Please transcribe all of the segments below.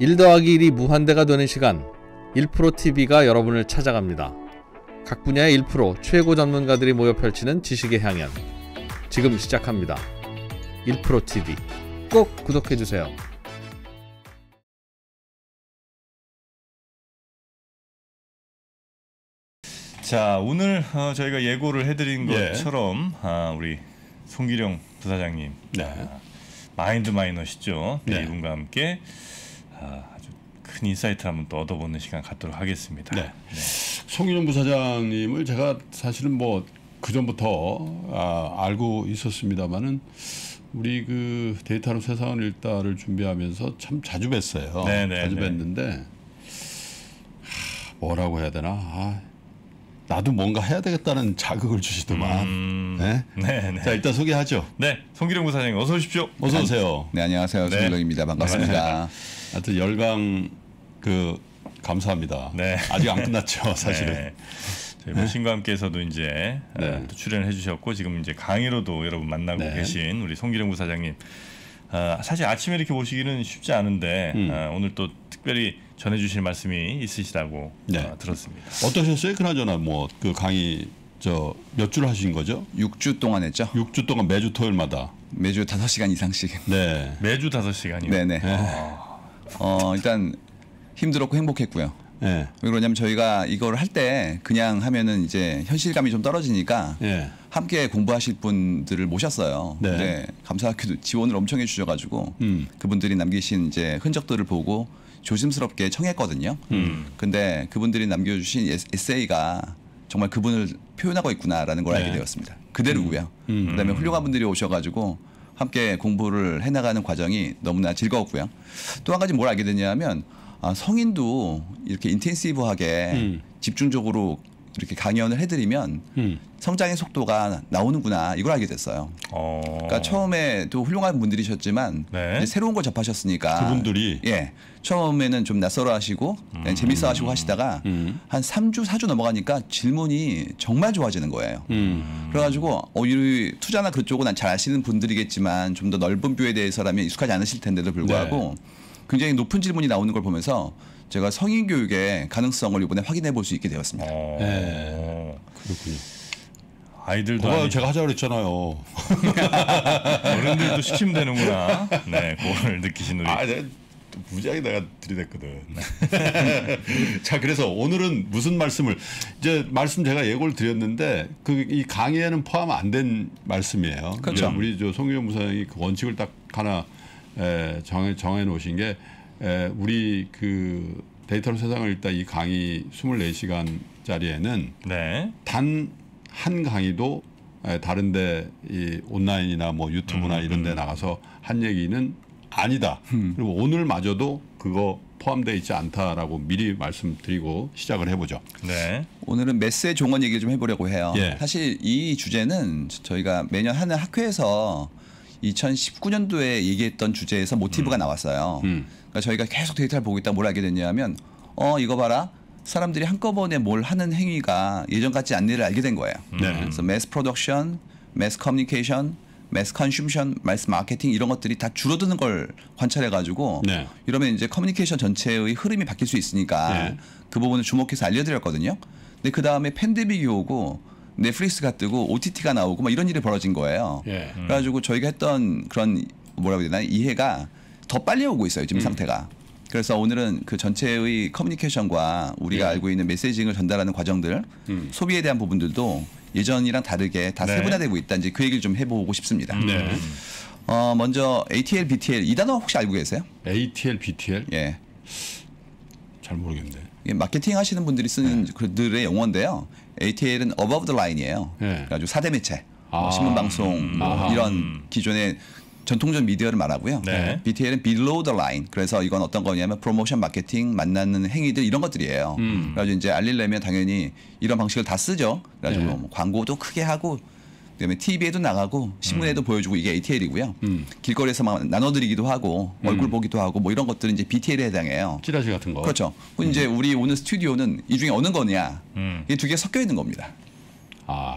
1 더하기 1이 무한대가 되는 시간 1프로 TV가 여러분을 찾아갑니다. 각 분야의 1프로 최고 전문가들이 모여 펼치는 지식의 향연 지금 시작합니다. 1프로 TV 꼭 구독해주세요. 자, 오늘 저희가 예고를 해드린 것처럼 우리 송길영 부사장님 마인드 마이너시죠. 네. 이분과 함께 아주 큰 인사이트를 한번 또 얻어보는 시간 갖도록 하겠습니다. 송길영 부사장님을 제가 사실은 뭐 그전부터 알고 있었습니다만은 우리 그 데이터로 세상을 읽다를 준비하면서 참 자주 뵀어요. 자주 뵀는데 뭐라고 해야 되나. 나도 뭔가 해야 되겠다는 자극을 주시더만. 자, 일단 소개하죠. 송길영 부사장님 어서 오십시오. 어서 오세요. 안녕하세요. 송길영입니다. 반갑습니다. 하여튼 열강 감사합니다. 아직 안 끝났죠, 사실은. 저희 모신과 함께서도 이제 또 출연해 주셨고 지금 이제 강의로도 여러분 만나고 계신 우리 송길영 부사장님. 사실 아침에 이렇게 보시기는 쉽지 않은데 오늘 또 특별히 전해주실 말씀이 있으시다고 들었습니다. 어떠셨어요? 그나저나 뭐 그 강의 저 몇 주를 하신 거죠? 6주 동안 했죠. 6주 동안 매주 토요일마다 매주 5시간 이상씩. 매주 5시간이요. 일단 힘들었고 행복했고요. 왜 그러냐면 저희가 이걸 할 때 그냥 하면은 이제 현실감이 좀 떨어지니까 함께 공부하실 분들을 모셨어요. 근데 감사하게도 지원을 엄청 해주셔가지고 그분들이 남기신 이제 흔적들을 보고 조심스럽게 청했거든요. 근데 그분들이 남겨주신 에세이가 정말 그분을 표현하고 있구나라는 걸 알게 되었습니다. 그대로고요. 그다음에 훌륭한 분들이 오셔가지고 함께 공부를 해나가는 과정이 너무나 즐거웠고요. 또 한 가지 뭘 알게 됐냐면 성인도 이렇게 인텐시브하게 집중적으로 이렇게 강연을 해드리면 성장의 속도가 나오는구나 이걸 알게 됐어요. 그러니까 처음에도 훌륭한 분들이셨지만 이제 새로운 걸 접하셨으니까 그분들이 처음에는 좀 낯설어하시고 재밌어하시고 하시다가 한 3주 4주 넘어가니까 질문이 정말 좋아지는 거예요. 그래가지고 이 투자나 그쪽은 잘 아시는 분들이겠지만 좀 더 넓은 뷰에 대해서라면 익숙하지 않으실 텐데도 불구하고 굉장히 높은 질문이 나오는 걸 보면서 제가 성인 교육의 가능성을 이번에 확인해 볼 수 있게 되었습니다. 그렇군요. 아이들도 제가 하자고 그랬잖아요. 어른들도 시키면 되는구나. 그걸 느끼신 우리. 무지하게 내가 들이댔거든. 자, 그래서 오늘은 무슨 말씀을 이제 제가 예고를 드렸는데 이 강의에는 포함 안 된 말씀이에요. 그렇죠. 우리 송길영 부사장이 그 원칙을 딱 하나 정해 놓으신 게 우리 그 데이터로 세상을 읽다 이 강의 24시간짜리에는 단 한 강의도 다른데 이 온라인이나 뭐 유튜브나 이런데 나가서 한 얘기는 아니다. 그리고 오늘마저도 그거 포함되어 있지 않다라고 미리 말씀드리고 시작을 해보죠. 오늘은 메스의 종언 얘기를 좀 해보려고 해요. 사실 이 주제는 저희가 매년 하는 학회에서 2019년도에 얘기했던 주제에서 모티브가 나왔어요. 그러니까 저희가 계속 데이터를 보고 있다 뭘 알게 됐냐면 이거 봐라. 사람들이 한꺼번에 뭘 하는 행위가 예전 같지 않네를 알게 된 거예요. 그래서 매스 프로덕션, 매스 커뮤니케이션, 매스 컨슈션, 매스 마케팅 이런 것들이 다 줄어드는 걸 관찰해가지고 이러면 이제 커뮤니케이션 전체의 흐름이 바뀔 수 있으니까 그 부분을 주목해서 알려드렸거든요. 근데 그 다음에 팬데믹이 오고 넷플릭스가 뜨고 OTT가 나오고 막 이런 일이 벌어진 거예요. 그래가지고 저희가 했던 그런 뭐라고 해야 되나 이해가 더 빨리 오고 있어요 지금 상태가. 그래서 오늘은 그 전체의 커뮤니케이션과 우리가 알고 있는 메시징을 전달하는 과정들, 소비에 대한 부분들도 예전이랑 다르게 다 세분화되고 있다. 이제 그 얘기를 좀 해보고 싶습니다. 먼저 ATL, BTL 이 단어 혹시 알고 계세요? ATL, BTL? 잘 모르겠는데. 마케팅 하시는 분들이 쓰는 그들의 용어인데요. ATL은 above the line이에요. 그래가지고 4대 매체, 신문, 방송 뭐 이런 기존의 전통적 미디어를 말하고요. BTL은 below the line. 그래서 이건 어떤 거냐면 프로모션, 마케팅, 만나는 행위들 이런 것들이에요. 그래가지고 이제 알리려면 당연히 이런 방식을 다 쓰죠. 그래가지고 뭐 광고도 크게 하고, 그다음에 TV에도 나가고 신문에도 보여주고 이게 ATL이고요. 길거리에서 막 나눠드리기도 하고 얼굴 보기도 하고 뭐 이런 것들은 이제 BTL에 해당해요. 찌라시 같은 거. 그렇죠. 이제 우리 오늘 스튜디오는 이 중에 어느 거냐. 이 두 개 섞여 있는 겁니다.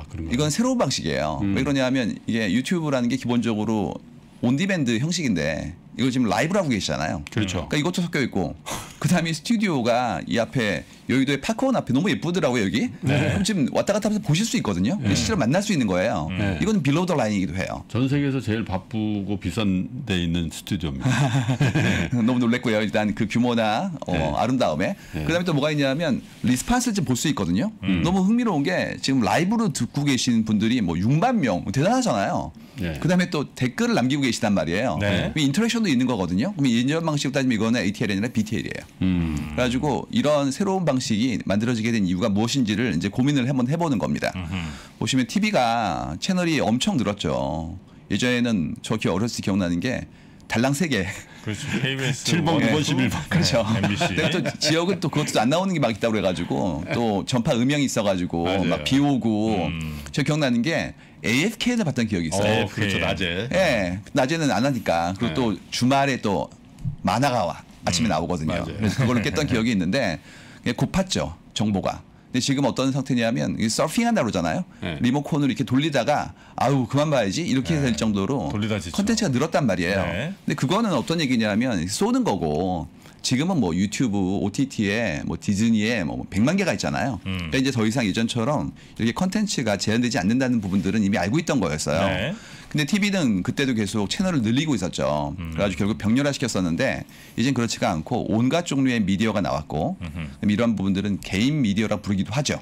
그런가요? 이건 새로운 방식이에요. 왜 그러냐면 이게 유튜브라는 게 기본적으로 온디밴드 형식인데 이걸 지금 라이브로 하고 계시잖아요. 그렇죠. 그러니까 이것도 섞여 있고 그다음에 스튜디오가 이 앞에 여의도의 파크원 앞에 너무 예쁘더라고요 여기. 네. 그럼 지금 왔다 갔다 하면서 보실 수 있거든요. 네. 실제로 만날 수 있는 거예요. 네. 이건 빌로우 더 라인이기도 해요. 전 세계에서 제일 바쁘고 비싼 데 있는 스튜디오입니다. 네. 너무 놀랬고요. 일단 그 규모나 네. 아름다움에. 네. 그다음에 또 뭐가 있냐면 리스판스를 지금 볼 수 있거든요. 너무 흥미로운 게 지금 라이브로 듣고 계신 분들이 뭐 6만 명 대단하잖아요. 네. 그다음에 또 댓글을 남기고 계시단 말이에요. 네. 인터랙션도 있는 거거든요. 그럼 인연 방식으로 따지면 이거는 ATL이 아니라 BTL이에요. 그래가지고 이런 새로운 방식이 만들어지게 된 이유가 무엇인지를 이제 고민을 한번 해보는 겁니다. 보시면 TV가 채널이 엄청 늘었죠. 예전에는 저기 어렸을 때 기억나는 게 달랑 3개. 그렇죠. KBS 7번, 9번, 11번. 그렇죠. MBC. 내가 또 지역은 또 그것도 안 나오는 게 막 있다고 그래가지고 또 전파 음영이 있어가지고 맞아요. 막 비 오고. 저 기억나는 게 AFK를 봤던 기억이 있어요. 오, 그렇죠. 낮에. 네. 낮에는 안 하니까. 그리고 네. 또 주말에 또 만화가 와. 아침에 나오거든요. 맞아요. 그래서 그걸로 깼던 기억이 있는데 고팠죠. 정보가. 근데 지금 어떤 상태냐면 서핑한다 그러잖아요. 네. 리모컨으로 이렇게 돌리다가 아우 그만 봐야지 이렇게 네. 될 정도로 콘텐츠가 늘었단 말이에요. 네. 근데 그거는 어떤 얘기냐면 쏘는 거고 지금은 뭐 유튜브, OTT에 뭐 디즈니에 뭐 100만 개가 있잖아요. 그러니까 이제 더 이상 예전처럼 이렇게 콘텐츠가 제한되지 않는다는 부분들은 이미 알고 있던 거였어요. 네. 근데 TV는 그때도 계속 채널을 늘리고 있었죠. 그래가지고 결국 병렬화시켰었는데 이젠 그렇지가 않고 온갖 종류의 미디어가 나왔고 이런 부분들은 개인 미디어라 부르기도 하죠.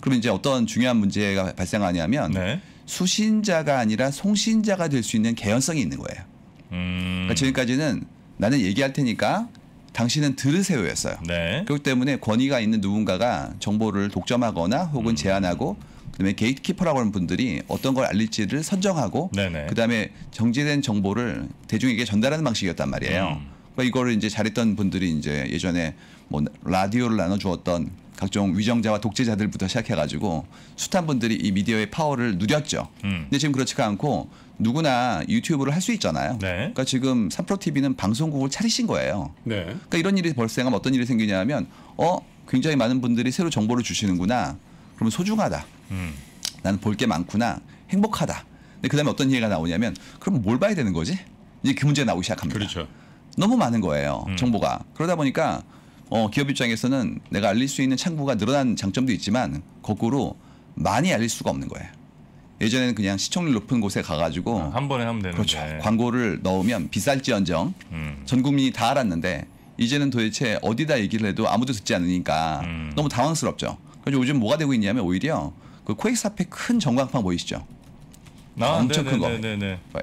그러면 이제 어떤 중요한 문제가 발생하냐면 네. 수신자가 아니라 송신자가 될 수 있는 개연성이 있는 거예요. 그러니까 지금까지는 나는 얘기할 테니까 당신은 들으세요였어요. 네. 그렇기 때문에 권위가 있는 누군가가 정보를 독점하거나 혹은 제한하고 그다음에 게이트키퍼라고 하는 분들이 어떤 걸 알릴지를 선정하고 네네. 그다음에 정제된 정보를 대중에게 전달하는 방식이었단 말이에요. 그러니까 이거를 이제 잘했던 분들이 이제 예전에 뭐 라디오를 나눠주었던 각종 위정자와 독재자들부터 시작해가지고 숱한 분들이 이 미디어의 파워를 누렸죠. 근데 지금 그렇지가 않고 누구나 유튜브를 할 수 있잖아요. 네. 그러니까 지금 1프로 TV는 방송국을 차리신 거예요. 네. 그러니까 이런 일이 발생하면 어떤 일이 생기냐면 굉장히 많은 분들이 새로 정보를 주시는구나. 그러면 소중하다. 나는 볼 게 많구나. 행복하다. 근데 그다음에 어떤 얘기가 나오냐면 그럼 뭘 봐야 되는 거지? 이제 그 문제 나오기 시작합니다. 그렇죠. 너무 많은 거예요. 정보가. 그러다 보니까 기업 입장에서는 내가 알릴 수 있는 창구가 늘어난 장점도 있지만 거꾸로 많이 알릴 수가 없는 거예요. 예전에는 그냥 시청률 높은 곳에 가가지고 한 번에 하면 되는데 그렇죠. 광고를 넣으면 비쌀지언정 전 국민이 다 알았는데 이제는 도대체 어디다 얘기를 해도 아무도 듣지 않으니까 너무 당황스럽죠. 그래서 요즘 뭐가 되고 있냐면 오히려 그 코엑스 앞에 큰 전광판 보이시죠? 엄청 큰 거.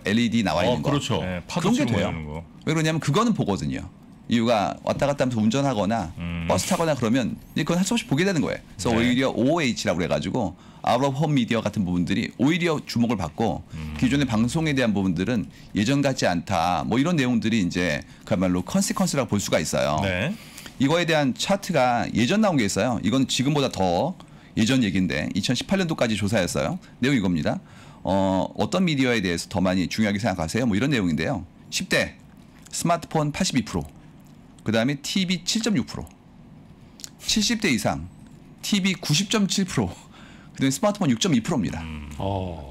LED 나와 있는 거. 그렇죠. 네, 파도 그런 게 돼요. 왜 그러냐면 그거는 보거든요. 이유가 왔다 갔다 하면서 운전하거나 버스 타거나 그러면 그건 할 수 없이 보게 되는 거예요. 그래서 네. 오히려 OOH라고 그래가지고 아웃 오브 홈 미디어 같은 부분들이 오히려 주목을 받고 기존의 방송에 대한 부분들은 예전 같지 않다. 뭐 이런 내용들이 이제 그야말로 컨시퀀스라고 볼 수가 있어요. 네. 이거에 대한 차트가 예전 나온 게 있어요. 이건 지금보다 더 예전 얘기인데 2018년도까지 조사했어요. 내용이 이겁니다. 어떤 미디어에 대해서 더 많이 중요하게 생각하세요? 뭐 이런 내용인데요. 10대 스마트폰 82%. 그다음에 TV 7.6%, 70대 이상 TV 90.7%, 그다음에 스마트폰 6.2%입니다.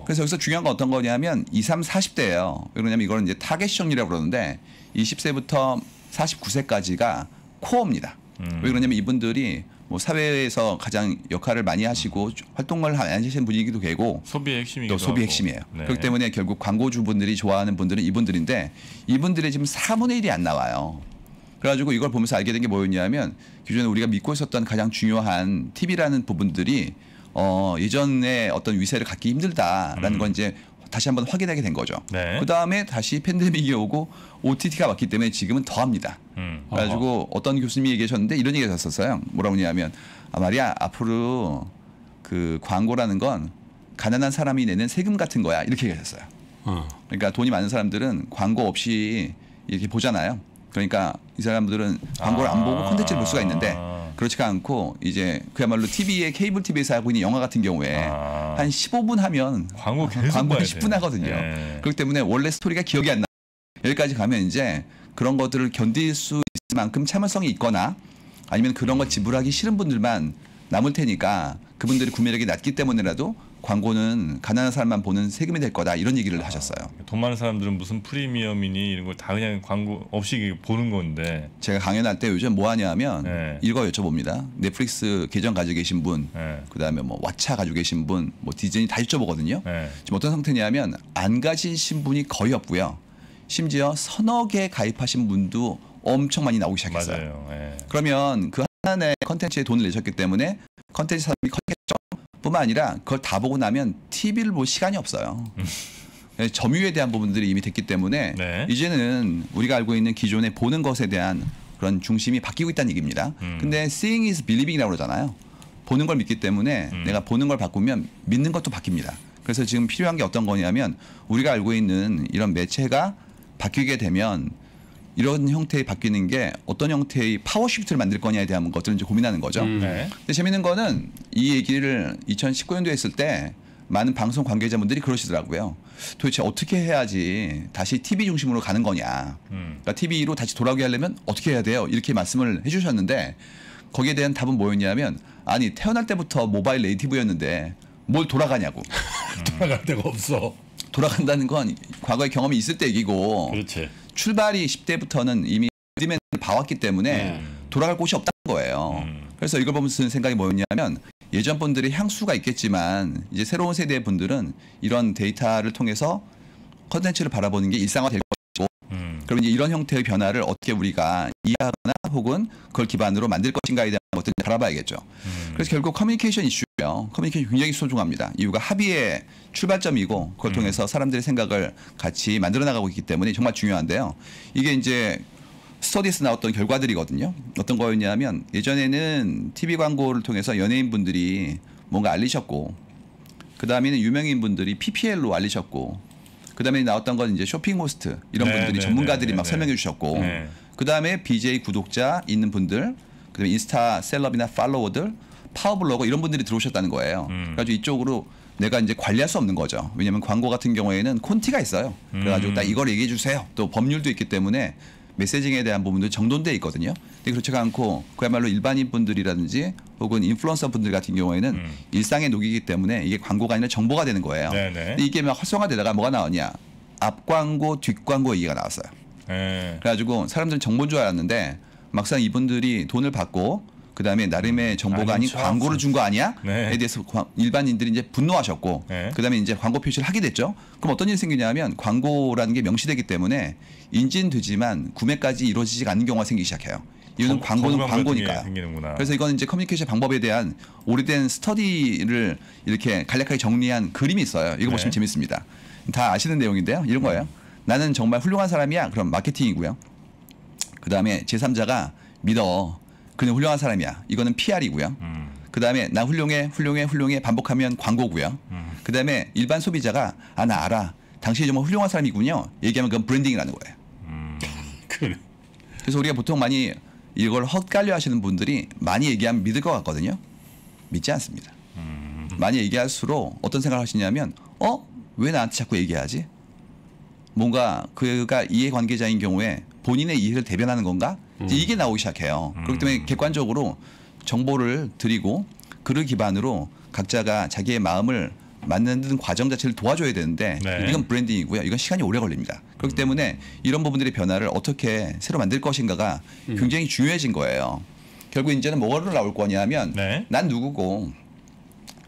그래서 여기서 중요한 건 어떤 거냐면 2, 3, 40대예요. 왜 그러냐면 이거는 이제 타겟 시청률이라고 그러는데 20세부터 49세까지가 코어입니다. 왜 그러냐면 이분들이 뭐 사회에서 가장 역할을 많이 하시고 활동을 많이 하시는 분이기도 되고 소비의 핵심이기도 하고. 또 소비 핵심이에요. 네. 그렇기 때문에 결국 광고주분들이 좋아하는 분들은 이분들인데 이분들의 지금 4분의 1이 안 나와요. 그래가지고 이걸 보면서 알게 된 게 뭐였냐면 기존에 우리가 믿고 있었던 가장 중요한 TV라는 부분들이 예전에 어떤 위세를 갖기 힘들다라는 건 이제 다시 한번 확인하게 된 거죠. 네. 그 다음에 다시 팬데믹이 오고 OTT가 왔기 때문에 지금은 더합니다. 그래가지고 어떤 교수님이 얘기하셨는데 이런 얘기가 있었어요. 뭐라고 하냐면 말이야 앞으로 그 광고라는 건 가난한 사람이 내는 세금 같은 거야 이렇게 얘기하셨어요. 그러니까 돈이 많은 사람들은 광고 없이 이렇게 보잖아요. 그러니까 이 사람들은 광고를 안 보고 콘텐츠를 볼 수가 있는데 그렇지가 않고 이제 그야말로 TV에 케이블 TV에서 하고 있는 영화 같은 경우에 한 15분 하면 광고 10분 하거든요. 네. 그렇기 때문에 원래 스토리가 기억이 안 나. 여기까지 가면 이제 그런 것들을 견딜 수 있을 만큼 참을성이 있거나 아니면 그런 거 지불하기 싫은 분들만 남을 테니까 그분들이 구매력이 낮기 때문에라도 광고는 가난한 사람만 보는 세금이 될 거다 이런 얘기를 하셨어요. 돈 많은 사람들은 무슨 프리미엄이니 이런 걸 다 그냥 광고 없이 보는 건데. 제가 강연할 때 요즘 뭐 하냐 하면 네. 이거 여쭤봅니다. 넷플릭스 계정 가지고 계신 분, 네. 그다음에 뭐 왓챠 가지고 계신 분, 뭐 디즈니 다 여쭤보거든요. 네. 지금 어떤 상태냐면 안 가지신 분이 거의 없고요. 심지어 100개 가입하신 분도 엄청 많이 나오기 시작했어요. 맞아요. 네. 그러면 그 하나의 컨텐츠에 돈을 내셨기 때문에 컨텐츠 사람이 컸겠죠. 뿐만 아니라 그걸 다 보고 나면 TV를 볼 시간이 없어요. 점유에 대한 부분들이 이미 됐기 때문에 네. 이제는 우리가 알고 있는 기존에 보는 것에 대한 그런 중심이 바뀌고 있다는 얘기입니다. 근데 seeing is believing이라고 그러잖아요. 보는 걸 믿기 때문에 내가 보는 걸 바꾸면 믿는 것도 바뀝니다. 그래서 지금 필요한 게 어떤 거냐면 우리가 알고 있는 이런 매체가 바뀌게 되면 이런 형태의 바뀌는 게 어떤 형태의 파워시프트를 만들 거냐에 대한 것들을 이제 고민하는 거죠. 네. 근데 재밌는 거는 이 얘기를 2019년도에 했을 때 많은 방송 관계자분들이 그러시더라고요. 도대체 어떻게 해야지 다시 TV 중심으로 가는 거냐. 그러니까 TV로 다시 돌아오게 하려면 어떻게 해야 돼요? 이렇게 말씀을 해주셨는데 거기에 대한 답은 뭐였냐면 아니 태어날 때부터 모바일 네이티브였는데 뭘 돌아가냐고. 돌아갈 데가 없어. 돌아간다는 건 과거의 경험이 있을 때 얘기고. 그렇지. 출발이 10대부터는 이미 리멘을 봐왔기 때문에 돌아갈 곳이 없다는 거예요. 그래서 이걸 보면서 드는 생각이 뭐였냐면 예전 분들이 향수가 있겠지만 이제 새로운 세대의 분들은 이런 데이터를 통해서 컨텐츠를 바라보는 게 일상화될 것이고 그럼 이제 이런 형태의 변화를 어떻게 우리가 이해하거나 혹은 그걸 기반으로 만들 것인가에 대한 것들을 알아봐야겠죠. 그래서 결국 커뮤니케이션 이슈예요. 커뮤니케이션 굉장히 소중합니다. 이유가 합의의 출발점이고 그걸 통해서 사람들의 생각을 같이 만들어 나가고 있기 때문에 정말 중요한데요. 이게 이제 스터디에서 나왔던 결과들이거든요. 어떤 거였냐면 예전에는 TV 광고를 통해서 연예인분들이 뭔가 알리셨고 그다음에는 유명인분들이 PPL로 알리셨고 그다음에 나왔던 건 이제 쇼핑 호스트 이런 분들이 전문가들이 막 설명해 주셨고 그다음에 BJ 구독자 있는 분들 그다음에 인스타 셀럽이나 팔로워들 파워블로거 이런 분들이 들어오셨다는 거예요. 그래가지고 이쪽으로 내가 이제 관리할 수 없는 거죠. 왜냐하면 광고 같은 경우에는 콘티가 있어요. 그래가지고 딱 이걸 얘기해 주세요. 또 법률도 있기 때문에 메시징에 대한 부분도 정돈돼 있거든요. 근데 그렇지가 않고 그야말로 일반인 분들이라든지 혹은 인플루언서 분들 같은 경우에는 일상에 녹이기 때문에 이게 광고가 아니라 정보가 되는 거예요. 근데 이게 막 활성화되다가 뭐가 나오냐. 앞광고, 뒷광고 얘기가 나왔어요. 그래가지고 사람들은 정보인 줄 알았는데 막상 이분들이 돈을 받고 그다음에 나름의 정보가 아닌 광고를 준 거 아니야? 네. 에 대해서 일반인들이 이제 분노하셨고 네. 그다음에 이제 광고 표시를 하게 됐죠. 그럼 어떤 일이 생기냐면 광고라는 게 명시되기 때문에 인지되지만 구매까지 이루어지지 않는 경우가 생기기 시작해요. 이유는 광고는 광고니까요. 그래서 이건 이제 커뮤니케이션 방법에 대한 오래된 스터디를 이렇게 간략하게 정리한 그림이 있어요. 이거 네. 보시면 재밌습니다. 다 아시는 내용인데요. 이런 거예요. 나는 정말 훌륭한 사람이야. 그럼 마케팅이고요. 그다음에 제3자가 믿어. 그는 훌륭한 사람이야. 이거는 PR이고요. 그다음에 나 훌륭해, 훌륭해, 훌륭해 반복하면 광고고요. 그다음에 일반 소비자가 아, 나 알아. 당신이 정말 훌륭한 사람이군요. 얘기하면 그건 브랜딩이라는 거예요. 그래. 그래서 우리가 보통 많이 이걸 헛갈려 하시는 분들이 많이 얘기하면 믿을 것 같거든요. 믿지 않습니다. 많이 얘기할수록 어떤 생각을 하시냐면 왜 나한테 자꾸 얘기하지? 뭔가 그가 이해관계자인 경우에 본인의 이해를 대변하는 건가? 이게 나오기 시작해요. 그렇기 때문에 객관적으로 정보를 드리고 그를 기반으로 각자가 자기의 마음을 만드는 과정 자체를 도와줘야 되는데 네. 이건 브랜딩이고요. 이건 시간이 오래 걸립니다. 그렇기 때문에 이런 부분들의 변화를 어떻게 새로 만들 것인가가 굉장히 중요해진 거예요. 결국 이제는 뭐로 나올 거냐 하면 네. 난 누구고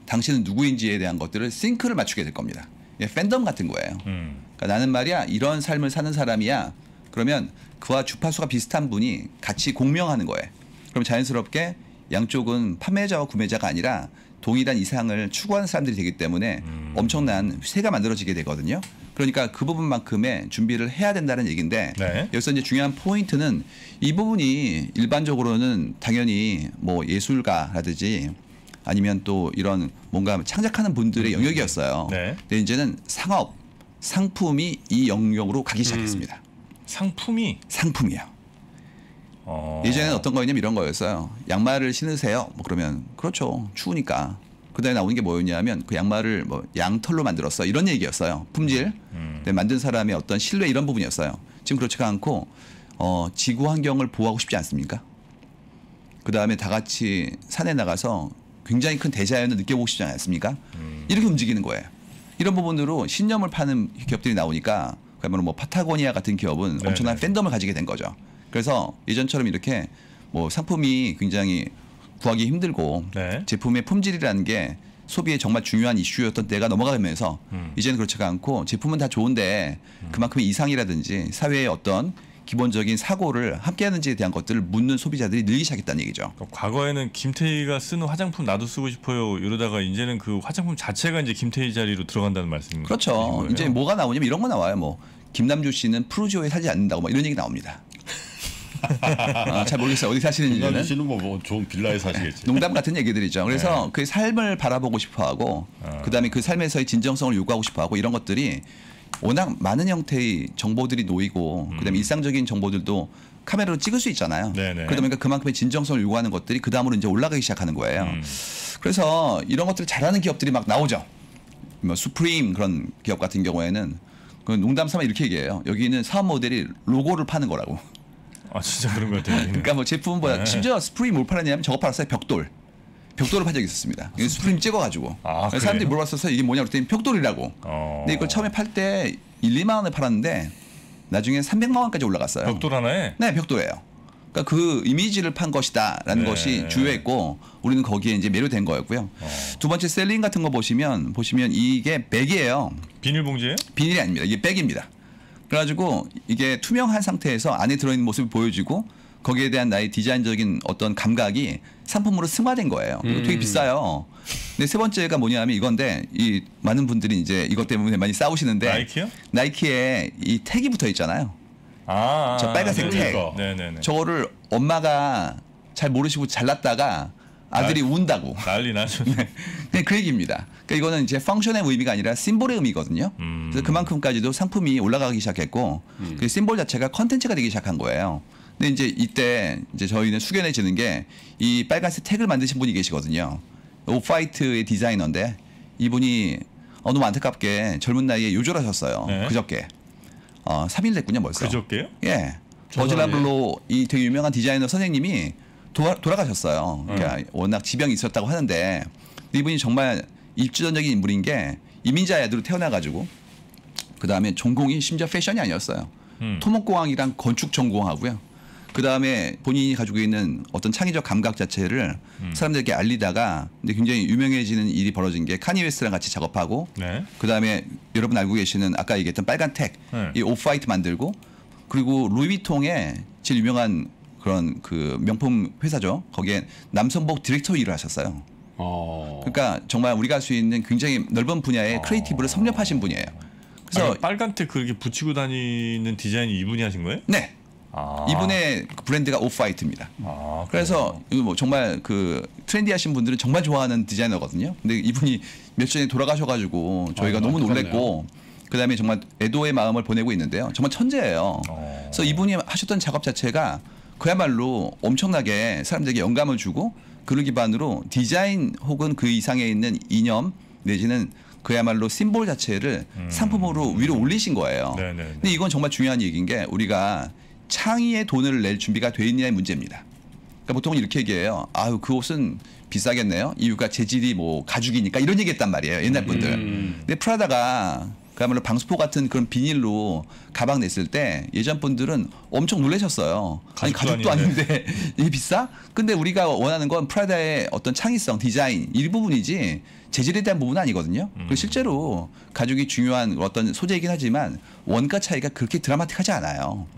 당신은 누구인지에 대한 것들을 싱크를 맞추게 될 겁니다. 팬덤 같은 거예요. 그러니까 나는 말이야 이런 삶을 사는 사람이야. 그러면 그와 주파수가 비슷한 분이 같이 공명하는 거예요. 그럼 자연스럽게 양쪽은 판매자와 구매자가 아니라 동일한 이상을 추구하는 사람들이 되기 때문에 엄청난 세가 만들어지게 되거든요. 그러니까 그 부분만큼의 준비를 해야 된다는 얘기인데 네. 여기서 이제 중요한 포인트는 이 부분이 일반적으로는 당연히 뭐 예술가라든지 아니면 또 이런 뭔가 창작하는 분들의 영역이었어요. 네. 근데 이제는 상업, 상품이 이 영역으로 가기 시작했습니다. 상품이요. 예전에는 어떤 거였냐면 이런 거였어요. 양말을 신으세요. 뭐 그러면 그렇죠. 추우니까. 그다음에 나오는 게 뭐였냐면 그 양말을 뭐 양털로 만들었어. 이런 얘기였어요. 품질. 근데 만든 사람의 어떤 신뢰 이런 부분이었어요. 지금 그렇지가 않고 지구 환경을 보호하고 싶지 않습니까? 그다음에 다 같이 산에 나가서 굉장히 큰 대자연을 느껴보고 싶지 않습니까? 이렇게 움직이는 거예요. 이런 부분으로 신념을 파는 기업들이 나오니까 그야말로 뭐 파타고니아 같은 기업은 네네. 엄청난 팬덤을 가지게 된 거죠. 그래서 예전처럼 이렇게 뭐 상품이 굉장히 구하기 힘들고 네. 제품의 품질이라는 게 소비에 정말 중요한 이슈였던 때가 넘어가면서 이제는 그렇지가 않고 제품은 다 좋은데 그만큼의 이상이라든지 사회의 어떤 기본적인 사고를 함께하는지에 대한 것들을 묻는 소비자들이 늘기 시작했다는 얘기죠. 그러니까 과거에는 김태희가 쓰는 화장품 나도 쓰고 싶어요 이러다가 이제는 그 화장품 자체가 이제 김태희 자리로 들어간다는 말씀입니다. 그렇죠. 이제 뭐가 나오냐면 이런 거 나와요. 뭐 김남주 씨는 프루지오에 사지 않는다고 막 이런 얘기 나옵니다. 아, 잘 모르겠어요. 어디 사시는지는. 김남주 씨는 뭐 좋은 빌라에 사시겠지. 농담 같은 얘기들이죠. 그래서 네. 그 삶을 바라보고 싶어하고 아. 그다음에 그 삶에서의 진정성을 요구하고 싶어하고 이런 것들이 워낙 많은 형태의 정보들이 놓이고 그다음에 일상적인 정보들도 카메라로 찍을 수 있잖아요. 네네. 그러다 보니까 그만큼의 진정성을 요구하는 것들이 그 다음으로 이제 올라가기 시작하는 거예요. 그래서 이런 것들을 잘하는 기업들이 막 나오죠. 뭐 수프림 그런 기업 같은 경우에는 농담 삼아 이렇게 얘기해요. 여기는 사업 모델이 로고를 파는 거라고. 아 진짜 그런 거 같아요. 그러니까 뭐 제품보다 네. 심지어 수프림 뭘 팔았냐면 저거 팔았어요. 벽돌. 벽돌을 판 적이 있었습니다. 수프림 찍어가지고 아, 사람들이 물어봤어서 이게 뭐냐고 그랬더니 벽돌이라고. 근데 이걸 처음에 팔 때 1, 2만 원에 팔았는데 나중에 300만 원까지 올라갔어요. 벽돌 하나에? 네, 벽돌이에요. 그러니까 그 이미지를 판 것이다라는 네. 것이 주요했고 우리는 거기에 이제 매료된 거였고요. 두 번째 셀링 같은 거 보시면 이게 백이에요. 비닐봉지예요? 비닐이 아닙니다. 이게 백입니다. 그래가지고 이게 투명한 상태에서 안에 들어있는 모습이 보여지고 거기에 대한 나의 디자인적인 어떤 감각이 상품으로 승화된 거예요. 되게 비싸요. 근데 세 번째가 뭐냐면 이건데 이 많은 분들이 이제 이것 때문에 많이 싸우시는데 나이키요? 나이키에 이 택이 붙어 있잖아요. 아, 저 빨간색 택. 네네네. 저거를 엄마가 잘 모르시고 잘랐다가 아들이 운다고. 난리 나죠. 네, 그 얘기입니다. 그러니까 이거는 이제 펑션의 의미가 아니라 심볼의 의미거든요. 그래서 그만큼까지도 상품이 올라가기 시작했고 그 심볼 자체가 컨텐츠가 되기 시작한 거예요. 근데 이제 이때 이제 저희는 숙연해지는 게 이 빨간색 택을 만드신 분이 계시거든요. 오프 화이트의 디자이너인데 이분이 너무 안타깝게 젊은 나이에 요절하셨어요. 네. 그저께. 3일 됐군요 벌써. 그저께요? 예. 버즈라블로 이 되게 유명한 디자이너 선생님이 돌아가셨어요. 그러니까 워낙 지병이 있었다고 하는데 이분이 정말 일주전적인 인물인 게 이민자 애들로 태어나가지고 그 다음에 전공이 심지어 패션이 아니었어요. 토목공학이랑 건축 전공하고요. 그 다음에 본인이 가지고 있는 어떤 창의적 감각 자체를 사람들에게 알리다가 근데 굉장히 유명해지는 일이 벌어진 게 카니웨스랑 같이 작업하고 네. 그 다음에 여러분 알고 계시는 아까 얘기했던 빨간 택, 네. 이 오프 화이트 만들고 그리고 루이비통의 제일 유명한 그런 그 명품 회사죠. 거기에 남성복 디렉터 일을 하셨어요. 그러니까 정말 우리가 할 수 있는 굉장히 넓은 분야의 크리에이티브를 섭렵하신 분이에요. 그래서 아니, 빨간 택 그렇게 붙이고 다니는 디자인이 이분이 하신 거예요? 네. 아. 이분의 브랜드가 오프 화이트입니다. 아, 그래서 뭐 정말 그 트렌디하신 분들은 정말 좋아하는 디자이너거든요. 근데 이분이 며칠 전에 돌아가셔가지고 저희가 너무 놀랬고 그다음에 정말 애도의 마음을 보내고 있는데요. 정말 천재예요. 그래서 이분이 하셨던 작업 자체가 그야말로 엄청나게 사람들에게 영감을 주고 그를 기반으로 디자인 혹은 그 이상에 있는 이념 내지는 그야말로 심볼 자체를 상품으로 위로 올리신 거예요. 네네네. 근데 이건 정말 중요한 얘기인 게 우리가 창의에 돈을 낼 준비가 돼 있느냐의 문제입니다. 그러니까 보통 이렇게 얘기해요. 아유 그 옷은 비싸겠네요. 이유가 재질이 뭐 가죽이니까 이런 얘기했단 말이에요. 옛날 분들. 근데 프라다가 그야말로 방수포 같은 그런 비닐로 가방 냈을 때 예전 분들은 엄청 놀라셨어요. 아니 가죽도 아닌데 이게 비싸? 근데 우리가 원하는 건 프라다의 어떤 창의성, 디자인 일부분이지 재질에 대한 부분은 아니거든요. 그리고 실제로 가죽이 중요한 어떤 소재이긴 하지만 원가 차이가 그렇게 드라마틱하지 않아요.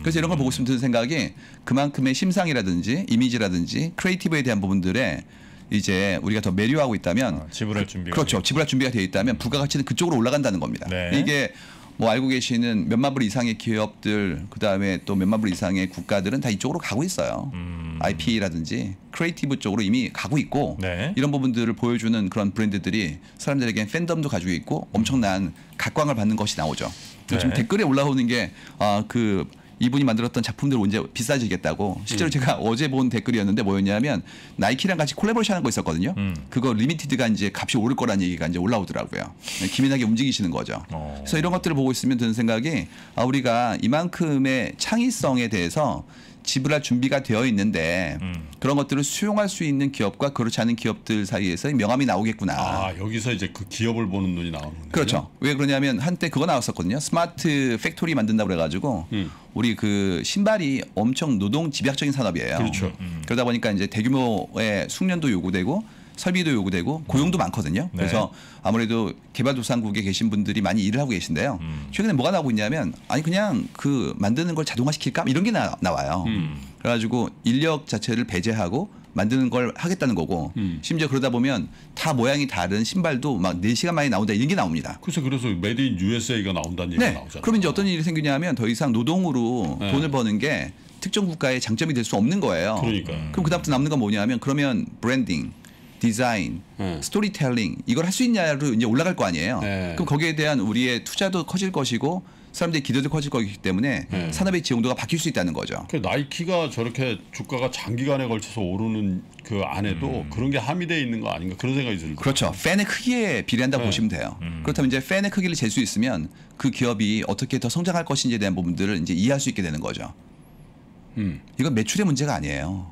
그래서 이런 걸 보고 있으면 드는 생각이 그만큼의 심상이라든지 이미지라든지 크리에이티브에 대한 부분들에 이제 우리가 더 매료하고 있다면 지불할 준비가 그렇죠. 지불할 준비가 되어 있다면 부가가치는 그쪽으로 올라간다는 겁니다. 네. 이게 뭐 알고 계시는 몇만 불 이상의 기업들 그다음에 또 몇만 불 이상의 국가들은 다 이쪽으로 가고 있어요. IP라든지 크리에이티브 쪽으로 이미 가고 있고 네. 이런 부분들을 보여주는 그런 브랜드들이 사람들에게 팬덤도 가지고 있고 엄청난 각광을 받는 것이 나오죠. 네. 지금 댓글에 올라오는 게 그 이분이 만들었던 작품들 언제 비싸지겠다고. 실제로 제가 어제 본 댓글이었는데 뭐였냐면 나이키랑 같이 콜라보레이션 한 거 있었거든요. 그거 리미티드가 이제 값이 오를 거라는 얘기가 이제 올라오더라고요. 기민하게 움직이시는 거죠. 그래서 이런 것들을 보고 있으면 드는 생각이 우리가 이만큼의 창의성에 대해서 지불할 준비가 되어 있는데 그런 것들을 수용할 수 있는 기업과 그렇지 않은 기업들 사이에서 명함이 나오겠구나. 아, 여기서 이제 그 기업을 보는 눈이 나오는 거예요. 그렇죠. 왜 그러냐면 한때 그거 나왔었거든요. 스마트 팩토리 만든다고 그래가지고 우리 그 신발이 엄청 노동 집약적인 산업이에요. 그렇죠. 그러다 보니까 이제 대규모의 숙련도 요구되고 설비도 요구되고 고용도 많거든요. 네. 그래서 아무래도 개발도상국에 계신 분들이 많이 일을 하고 계신데요. 최근에 뭐가 나오고 있냐면 아니 그냥 그 만드는 걸 자동화시킬까 이런 게 나와요. 그래가지고 인력 자체를 배제하고 만드는 걸 하겠다는 거고 심지어 그러다 보면 다 모양이 다른 신발도 막 4시간 만에 나온다 이런 게 나옵니다. 그래서 메이드 인 USA가 나온다는 얘기가 나오잖아요. 그럼 이제 어떤 일이 생기냐면 더 이상 노동으로 돈을 버는 게 특정 국가의 장점이 될 수 없는 거예요. 그러니까. 그럼 그다음부터 남는 건 뭐냐면 그러면 브랜딩, 디자인, 스토리텔링 이걸 할 수 있냐로 이제 올라갈 거 아니에요. 네. 그럼 거기에 대한 우리의 투자도 커질 것이고 사람들의 기대도 커질 것이기 때문에 산업의 지용도가 바뀔 수 있다는 거죠. 그 나이키가 저렇게 주가가 장기간에 걸쳐서 오르는 그 안에도 그런 게 함유되어 있는 거 아닌가 그런 생각이 들죠. 그렇죠. 팬의 크기에 비례한다고 보시면 돼요. 그렇다면 이제 팬의 크기를 잴 수 있으면 그 기업이 어떻게 더 성장할 것인지에 대한 부분들을 이제 이해할 수 있게 되는 거죠. 이건 매출의 문제가 아니에요.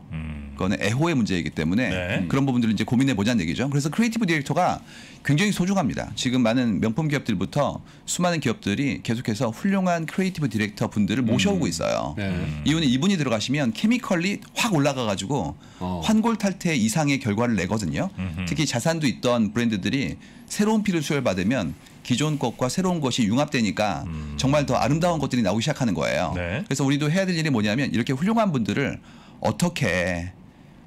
그거는 애호의 문제이기 때문에 네. 그런 부분들을 이제 고민해 보자는 얘기죠. 그래서 크리에이티브 디렉터가 굉장히 소중합니다. 지금 많은 명품 기업들부터 수많은 기업들이 계속해서 훌륭한 크리에이티브 디렉터 분들을 모셔오고 있어요. 네. 이분이 들어가시면 케미컬리 확 올라가가지고 환골탈태 이상의 결과를 내거든요. 특히 자산도 있던 브랜드들이 새로운 피를 수혈받으면 기존 것과 새로운 것이 융합되니까 정말 더 아름다운 것들이 나오기 시작하는 거예요. 네. 그래서 우리도 해야 될 일이 뭐냐면 이렇게 훌륭한 분들을 어떻게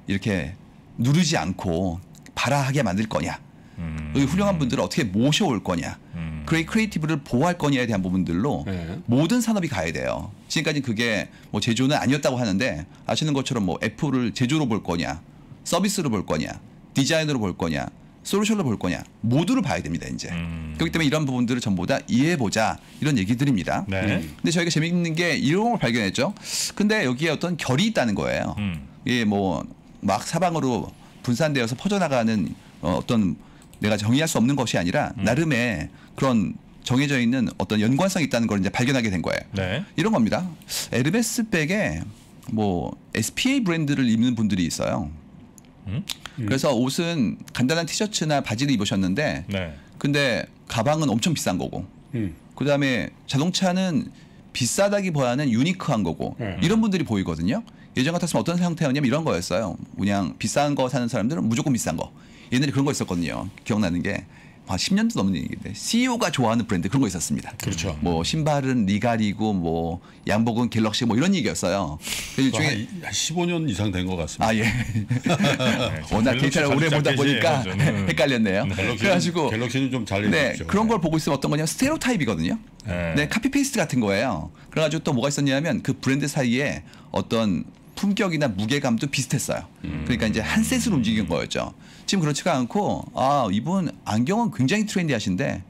이렇게 누르지 않고 발화하게 만들 거냐. 훌륭한 분들을 어떻게 모셔올 거냐. 크리에이티브를 보호할 거냐에 대한 부분들로 네. 모든 산업이 가야 돼요. 지금까지 그게 뭐 제조는 아니었다고 하는데 아시는 것처럼 뭐 애플을 제조로 볼 거냐. 서비스로 볼 거냐. 디자인으로 볼 거냐. 솔루션을 볼 거냐. 모두를 봐야 됩니다. 이제. 그렇기 때문에 이런 부분들을 전부 다 이해해보자. 이런 얘기들입니다. 네. 근데 저희가 재미있는 게 이런 걸 발견했죠. 근데 여기에 어떤 결이 있다는 거예요. 이게 뭐 막 사방으로 분산되어서 퍼져나가는 어떤 내가 정의할 수 없는 것이 아니라 나름의 그런 정해져 있는 어떤 연관성이 있다는 걸 이제 발견하게 된 거예요. 네. 이런 겁니다. 에르메스 백에 뭐 SPA 브랜드를 입는 분들이 있어요. 그래서 옷은 간단한 티셔츠나 바지를 입으셨는데 네. 근데 가방은 엄청 비싼 거고 그다음에 자동차는 비싸다기보다는 유니크한 거고 이런 분들이 보이거든요. 예전 같았으면 어떤 상태였냐면 이런 거였어요. 그냥 비싼 거 사는 사람들은 무조건 비싼 거. 옛날에 그런 거 있었거든요. 기억나는 게. 한 10년도 넘는 얘기인데 CEO가 좋아하는 브랜드 그런 거 있었습니다. 그렇죠. 뭐 신발은 리갈이고 뭐 양복은 갤럭시 뭐 이런 얘기였어요. 일종의 15년 이상 된 것 같습니다. 아 예. 워낙 데이터를 오래 보다 보니까 헷갈렸네요. 네. 그래가지고 갤럭시는 좀 잘 읽었죠. 네. 그런 걸 보고 있으면 어떤 거냐면 스테레오타입이거든요. 네. 카피페이스트 같은 거예요. 그래가지고 또 뭐가 있었냐면 그 브랜드 사이에 어떤 품격이나 무게감도 비슷했어요. 그러니까 이제 한 셋으로 움직인 거였죠. 지금 그렇지가 않고 아 이분 안경은 굉장히 트렌디하신데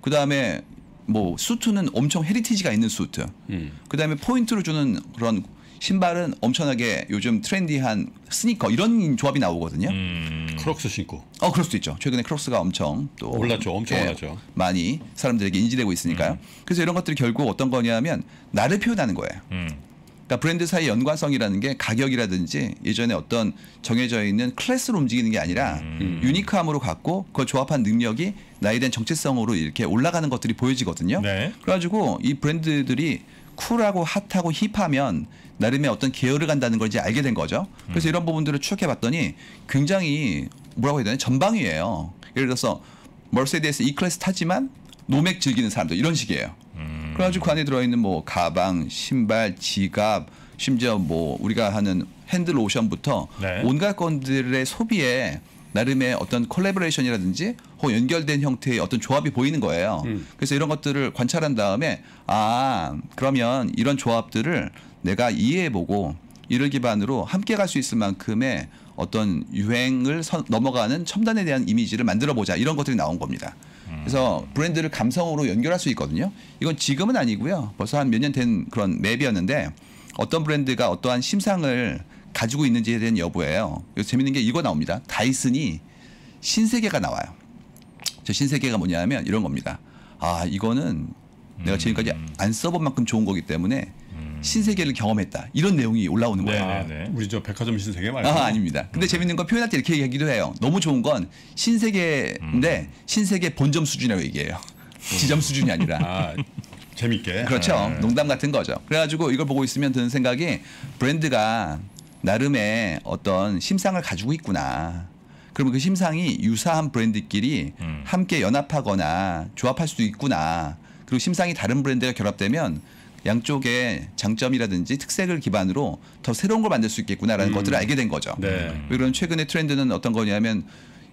그다음에 뭐 수트는 엄청 헤리티지가 있는 수트 그다음에 포인트를 주는 그런 신발은 엄청나게 요즘 트렌디한 스니커 이런 조합이 나오거든요. 크록스 신고. 그럴 수도 있죠. 최근에 크록스가 엄청 또 올랐죠. 엄청 올랐죠. 많이 사람들에게 인지되고 있으니까요. 그래서 이런 것들이 결국 어떤 거냐면 나를 표현하는 거예요. 그러니까 브랜드 사이의 연관성이라는 게 가격이라든지 예전에 어떤 정해져 있는 클래스로 움직이는 게 아니라 유니크함으로 갖고 그걸 조합한 능력이 나에 대한 정체성으로 이렇게 올라가는 것들이 보여지거든요. 네. 그래가지고 이 브랜드들이 쿨하고 핫하고 힙하면 나름의 어떤 계열을 간다는 걸 이제 알게 된 거죠. 그래서 이런 부분들을 추적해봤더니 굉장히 뭐라고 해야 되나 전방위예요. 예를 들어서 메르세데스 E클래스 타지만 노맥 즐기는 사람들 이런 식이에요. 그래가지고 그 안에 들어있는 뭐 가방, 신발, 지갑, 심지어 뭐 우리가 하는 핸들 로션부터 네. 온갖 것들의 소비에 나름의 어떤 콜라보레이션이라든지 혹은 연결된 형태의 어떤 조합이 보이는 거예요. 그래서 이런 것들을 관찰한 다음에 아 그러면 이런 조합들을 내가 이해해보고 이를 기반으로 함께 갈 수 있을 만큼의 어떤 유행을 넘어가는 첨단에 대한 이미지를 만들어보자 이런 것들이 나온 겁니다. 그래서 브랜드를 감성으로 연결할 수 있거든요. 이건 지금은 아니고요. 벌써 한 몇 년 된 그런 맵이었는데 어떤 브랜드가 어떠한 심상을 가지고 있는지에 대한 여부예요. 여기서 재밌는 게 이거 나옵니다. 다이슨이 신세계가 나와요. 저 신세계가 뭐냐면 이런 겁니다. 아 이거는 내가 지금까지 안 써본 만큼 좋은 거기 때문에 신세계를 경험했다. 이런 내용이 올라오는 거예요. 아, 우리 저 백화점 신세계 말고. 아, 아닙니다. 근데 재밌는 건 표현할 때 이렇게 얘기하기도 해요. 너무 좋은 건 신세계인데 신세계 본점 수준이라고 얘기해요. 지점 수준이 아니라. 아, 재밌게. 그렇죠. 네. 농담 같은 거죠. 그래가지고 이걸 보고 있으면 드는 생각이 브랜드가 나름의 어떤 심상을 가지고 있구나. 그러면 그 심상이 유사한 브랜드끼리 함께 연합하거나 조합할 수도 있구나. 그리고 심상이 다른 브랜드가 결합되면 양쪽의 장점이라든지 특색을 기반으로 더 새로운 걸 만들 수 있겠구나라는 것들을 알게 된 거죠. 네. 그런 최근의 트렌드는 어떤 거냐면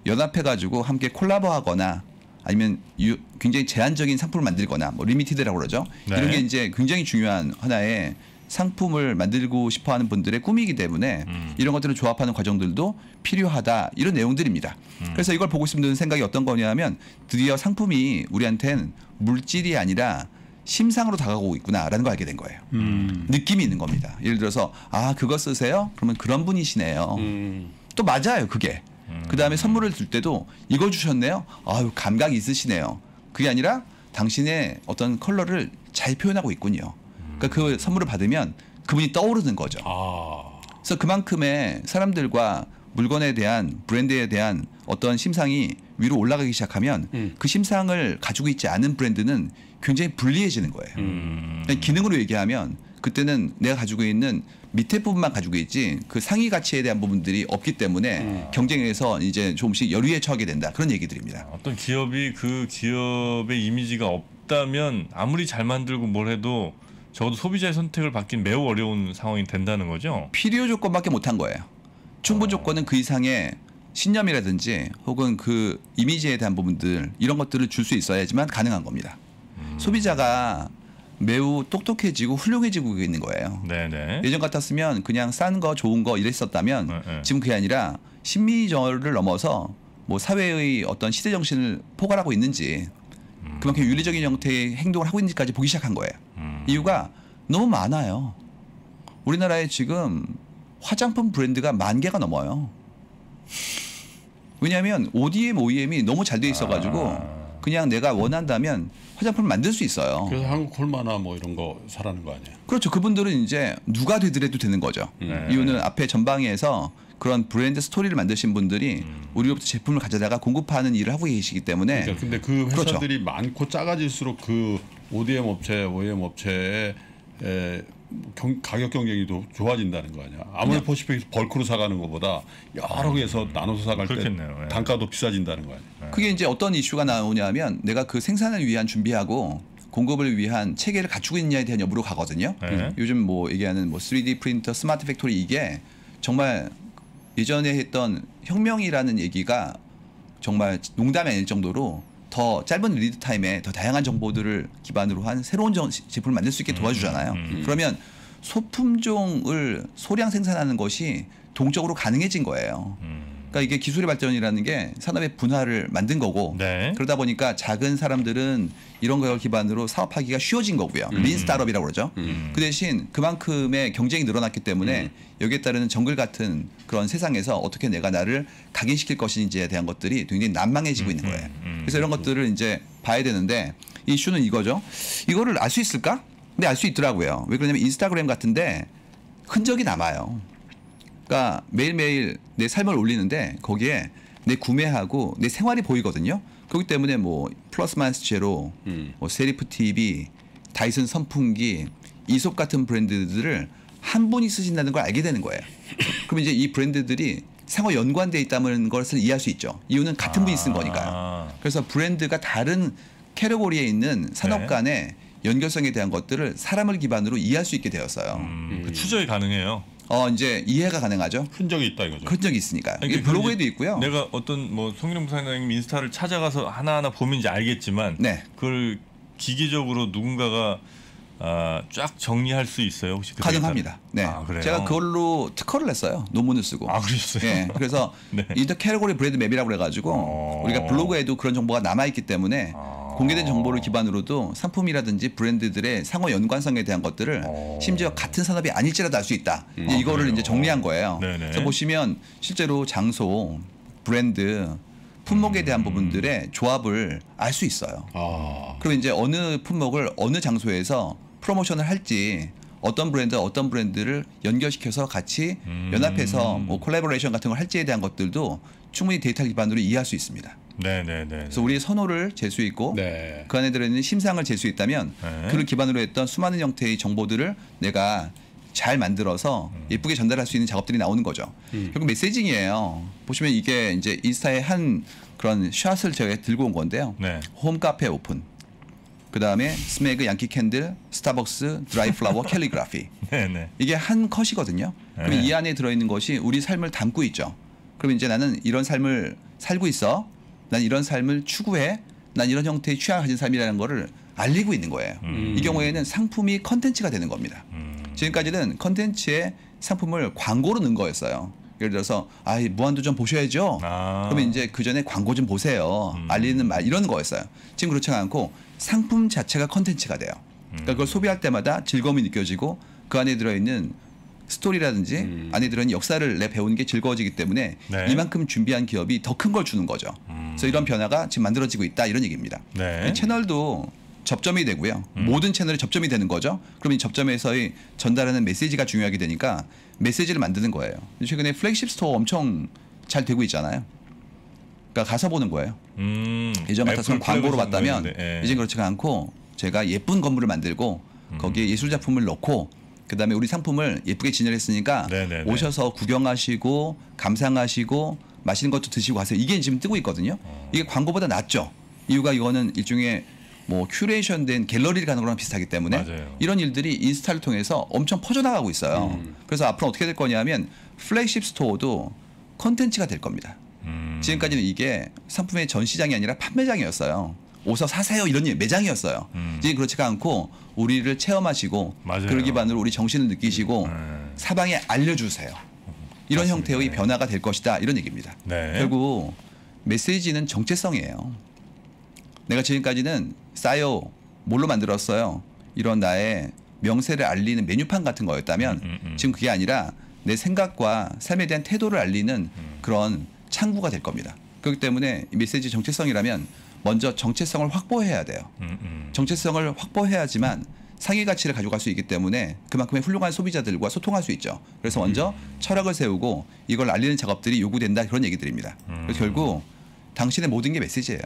연합해가지고 함께 콜라보하거나 아니면 굉장히 제한적인 상품을 만들거나 뭐 리미티드라고 그러죠. 네. 이런 게 이제 굉장히 중요한 하나의 상품을 만들고 싶어하는 분들의 꿈이기 때문에 이런 것들을 조합하는 과정들도 필요하다. 이런 내용들입니다. 그래서 이걸 보고 있으면 드는 생각이 어떤 거냐면 드디어 상품이 우리한테는 물질이 아니라 심상으로 다가오고 있구나라는 걸 알게 된 거예요. 느낌이 있는 겁니다. 예를 들어서 아 그거 쓰세요? 그러면 그런 분이시네요. 또 맞아요 그게. 그다음에 선물을 줄 때도 이거 주셨네요. 아유 감각 있으시네요. 그게 아니라 당신의 어떤 컬러를 잘 표현하고 있군요. 그러니까 그 선물을 받으면 그분이 떠오르는 거죠. 아. 그래서 그만큼의 사람들과 물건에 대한 브랜드에 대한 어떤 심상이 위로 올라가기 시작하면 그 심상을 가지고 있지 않은 브랜드는 굉장히 불리해지는 거예요. 기능으로 얘기하면 그때는 내가 가지고 있는 밑에 부분만 가지고 있지 그 상위 가치에 대한 부분들이 없기 때문에 경쟁에서 이제 조금씩 열위에 처하게 된다. 그런 얘기들입니다. 어떤 기업이 그 기업의 이미지가 없다면 아무리 잘 만들고 뭘 해도 적어도 소비자의 선택을 받긴 매우 어려운 상황이 된다는 거죠. 필요 조건밖에 못한 거예요. 충분 조건은 그 이상의 신념이라든지 혹은 그 이미지에 대한 부분들 이런 것들을 줄 수 있어야지만 가능한 겁니다. 소비자가 매우 똑똑해지고 훌륭해지고 있는 거예요. 네네. 예전 같았으면 그냥 싼 거 좋은 거 이랬었다면 네네. 지금 그게 아니라 심리전을 넘어서 뭐 사회의 어떤 시대 정신을 포괄하고 있는지 그만큼 윤리적인 형태의 행동을 하고 있는지까지 보기 시작한 거예요. 이유가 너무 많아요. 우리나라에 지금 화장품 브랜드가 10,000개가 넘어요. 왜냐하면 ODM, OEM이 너무 잘 돼 있어가지고 그냥 내가 원한다면 화장품을 만들 수 있어요. 그래서 한국 콜마나 뭐 이런 거 사라는 거 아니에요? 그렇죠. 그분들은 이제 누가 되더라도 되는 거죠. 네. 이유는 앞에 전방위에서 그런 브랜드 스토리를 만드신 분들이 우리로부터 제품을 가져다가 공급하는 일을 하고 계시기 때문에. 그러니까, 근데 그 회사들이 그렇죠. 많고 작아질수록 그 ODM 업체, OEM 업체의 가격 경쟁이 더 좋아진다는 거 아니야. 아무리 포시픽에서 벌크로 사가는 것보다 여러 개에서 나눠서 사갈 그렇겠네요. 때 단가도 비싸진다는 거 아니야. 그게 이제 어떤 이슈가 나오냐면 내가 그 생산을 위한 준비하고 공급을 위한 체계를 갖추고 있느냐에 대한 여부로 가거든요. 요즘 뭐 얘기하는 뭐 3D 프린터, 스마트 팩토리 이게 정말 예전에 했던 혁명이라는 얘기가 정말 농담이 아닐 정도로 더 짧은 리드 타임에 더 다양한 정보들을 기반으로 한 새로운 제품을 만들 수 있게 도와주잖아요. 그러면 소품종을 소량 생산하는 것이 동적으로 가능해진 거예요. 그러니까 이게 기술의 발전이라는 게 산업의 분화를 만든 거고 네. 그러다 보니까 작은 사람들은 이런 걸 기반으로 사업하기가 쉬워진 거고요. 린 스타트업이라고 그러죠. 그 대신 그만큼의 경쟁이 늘어났기 때문에 여기에 따르는 정글 같은 그런 세상에서 어떻게 내가 나를 각인시킬 것인지에 대한 것들이 굉장히 난망해지고 있는 거예요. 그래서 이런 것들을 이제 봐야 되는데 이슈는 이거죠. 이거를 알 수 있을까? 근데 알 수 있더라고요. 왜 그러냐면 인스타그램 같은데 흔적이 남아요. 그러니까 매일매일 내 삶을 올리는데 거기에 내 구매하고 내 생활이 보이거든요. 그렇기 때문에 뭐 플러스 마이너스 제로, 뭐 세리프 TV, 다이슨 선풍기, 이솝 같은 브랜드들을 한 분이 쓰신다는 걸 알게 되는 거예요. 그럼 이제 이 브랜드들이 상호 연관되어 있다는 것을 이해할 수 있죠. 이유는 같은 분이 쓴 거니까요. 그래서 브랜드가 다른 캐러고리에 있는 산업 간의 연결성에 대한 것들을 사람을 기반으로 이해할 수 있게 되었어요. 그 추적이 가능해요. 이제 이해가 가능하죠. 흔적이 있다 이거죠. 흔적이 있으니까. 그러니까 이게 블로그에도 있고요. 내가 어떤 뭐 송길영 부사장님 인스타를 찾아가서 하나하나 보면 이제 알겠지만 네. 그걸 기계적으로 누군가가 쫙 정리할 수 있어요. 혹시 가능합니다. 네. 아, 그래요? 제가 그걸로 특허를 냈어요. 논문을 쓰고. 아, 그랬어요? 네. 그래서 네. 인터 캐러고리 브랜드 맵이라고 그래가지고 우리가 블로그에도 그런 정보가 남아있기 때문에 공개된 정보를 기반으로도 상품이라든지 브랜드들의 상호 연관성에 대한 것들을 심지어 같은 산업이 아닐지라도 알 수 있다. 이거를 그래요? 이제 정리한 거예요. 그래서 보시면 실제로 장소, 브랜드, 품목에 대한 부분들의 조합을 알 수 있어요. 그리고 이제 어느 품목을 어느 장소에서 프로모션을 할지 어떤 브랜드와 어떤 브랜드를 연결시켜서 같이 연합해서 뭐 콜라보레이션 같은 걸 할지에 대한 것들도 충분히 데이터 기반으로 이해할 수 있습니다. 네네네. 그래서 우리의 선호를 잴 수 있고 네. 그 안에 들어있는 심상을 잴 수 있다면 네. 그를 기반으로 했던 수많은 형태의 정보들을 내가 잘 만들어서 예쁘게 전달할 수 있는 작업들이 나오는 거죠. 결국 메시징이에요. 보시면 이게 이제 인스타의 한 그런 샷을 제가 들고 온 건데요. 네. 홈카페 오픈. 그 다음에 스메그, 양키 캔들, 스타벅스, 드라이 플라워, 캘리그라피. 네네. 이게 한 컷이거든요. 네. 그럼 이 안에 들어있는 것이 우리 삶을 담고 있죠. 그럼 이제 나는 이런 삶을 살고 있어. 난 이런 삶을 추구해. 난 이런 형태의 취향을 가진 삶이라는 거를 알리고 있는 거예요. 이 경우에는 상품이 컨텐츠가 되는 겁니다. 지금까지는 컨텐츠에 상품을 광고로 넣은 거였어요. 예를 들어서 아이 무한도전 보셔야죠. 아. 그러면 이제 그 전에 광고 좀 보세요. 알리는 말 이런 거였어요. 지금 그렇지 않고 상품 자체가 컨텐츠가 돼요. 그러니까 그걸 소비할 때마다 즐거움이 느껴지고 그 안에 들어있는 스토리라든지 안에 들어있는 역사를 내 배우는 게 즐거워지기 때문에 네. 이만큼 준비한 기업이 더 큰 걸 주는 거죠. 그래서 이런 변화가 지금 만들어지고 있다 이런 얘기입니다. 네. 채널도 접점이 되고요. 모든 채널이 접점이 되는 거죠. 그럼 이 접점에서의 전달하는 메시지가 중요하게 되니까 메시지를 만드는 거예요. 최근에 플래그십 스토어 엄청 잘 되고 있잖아요. 그러니까 가서 보는 거예요. 예전 같았으면 광고로 봤다면 이젠 그렇지가 않고 제가 예쁜 건물을 만들고 거기에 예술 작품을 넣고 그다음에 우리 상품을 예쁘게 진열했으니까 네네네. 오셔서 구경하시고 감상하시고 맛있는 것도 드시고 가세요. 이게 지금 뜨고 있거든요. 이게 광고보다 낫죠. 이유가 이거는 일종의 뭐 큐레이션된 갤러리를 가는 거랑 비슷하기 때문에 맞아요. 이런 일들이 인스타를 통해서 엄청 퍼져나가고 있어요. 그래서 앞으로 어떻게 될 거냐 하면 플래그십 스토어도 컨텐츠가 될 겁니다. 지금까지는 이게 상품의 전시장이 아니라 판매장이었어요. 오서 사세요 이런 매장이었어요. 지금 그렇지가 않고 우리를 체험하시고 맞아요. 그걸 기반으로 우리 정신을 느끼시고 사방에 알려주세요. 이런 맞습니다. 형태의 네. 변화가 될 것이다 이런 얘기입니다. 네. 결국 메시지는 정체성이에요. 내가 지금까지는 싸요 뭘로 만들었어요 이런 나의 명세를 알리는 메뉴판 같은 거였다면 지금 그게 아니라 내 생각과 삶에 대한 태도를 알리는 그런 창구가 될 겁니다. 그렇기 때문에 이 메시지 정체성이라면 먼저 정체성을 확보해야 돼요. 정체성을 확보해야지만 상위 가치를 가져갈 수 있기 때문에 그만큼의 훌륭한 소비자들과 소통할 수 있죠. 그래서 먼저 철학을 세우고 이걸 알리는 작업들이 요구된다 그런 얘기들입니다. 그래서 결국 당신의 모든 게 메시지예요.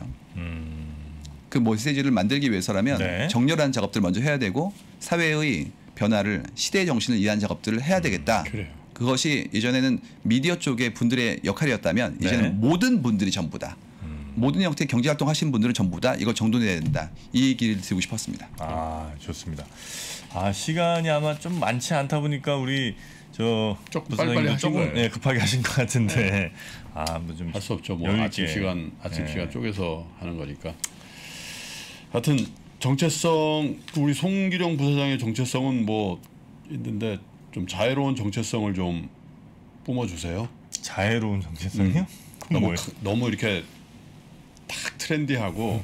그 메시지를 만들기 위해서라면 네. 정렬한 작업들을 먼저 해야 되고 사회의 변화를 시대의 정신을 이해한 작업들을 해야 되겠다. 그래요. 그것이 예전에는 미디어 쪽의 분들의 역할이었다면 네. 이제는 모든 분들이 전부다. 모든 형태의 경제활동 하신 분들은 전부 다 이걸 정돈해야 된다. 이 얘기를 드리고 싶었습니다. 아 좋습니다. 아 시간이 아마 좀 많지 않다 보니까 우리 저 조금 네, 급하게 하신 것 같은데 네. 아 뭐 좀 할 수 없죠. 뭐 아침 네. 시간 쪼개서 하는 거니까. 하여튼 정체성 우리 송길영 부사장의 정체성은 뭐 있는데 좀 자애로운 정체성을 좀 뿜어주세요. 자애로운 정체성이요? 너무 이렇게 딱 트렌디하고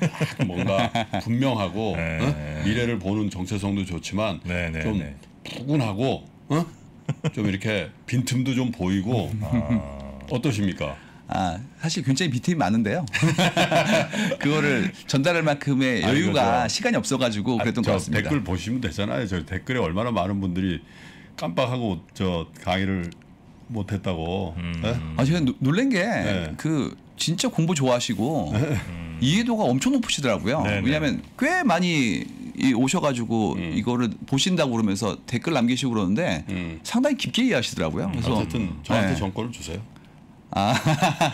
딱 뭔가 분명하고 네. 어? 미래를 보는 정체성도 좋지만 네, 네, 좀 네. 푸근하고 어? 좀 이렇게 빈틈도 좀 보이고 아. 어떠십니까? 아 사실 굉장히 빈틈이 많은데요. 그거를 전달할 만큼의 여유가 시간이 없어가지고 그랬던 것 같습니다. 댓글 보시면 되잖아요. 저 댓글에 얼마나 많은 분들이 깜빡하고 저 강의를 못했다고. 네? 아 제가 놀란 게 그 네. 진짜 공부 좋아하시고 이해도가 엄청 높으시더라고요. 네네. 왜냐하면 꽤 많이 오셔가지고 이거를 보신다고 그러면서 댓글 남기시고 그러는데 상당히 깊게 이해하시더라고요. 그래서 어쨌든 저한테 네. 정권을 주세요. 아.